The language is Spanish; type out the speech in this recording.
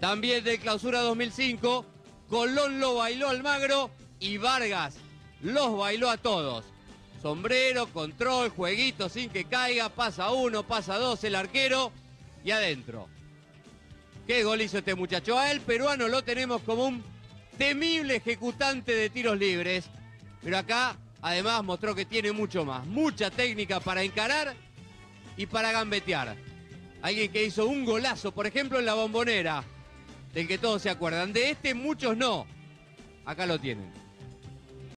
también de Clausura 2005, Colón lo bailó Almagro y Vargas los bailó a todos. Sombrero, control, jueguito sin que caiga, pasa uno, pasa dos, el arquero y adentro. Qué gol hizo este muchacho. A él, peruano, lo tenemos como un temible ejecutante de tiros libres, pero acá además mostró que tiene mucho más, mucha técnica para encarar y para gambetear. Alguien que hizo un golazo, por ejemplo, en la Bombonera, del que todos se acuerdan. De este muchos no. Acá lo tienen.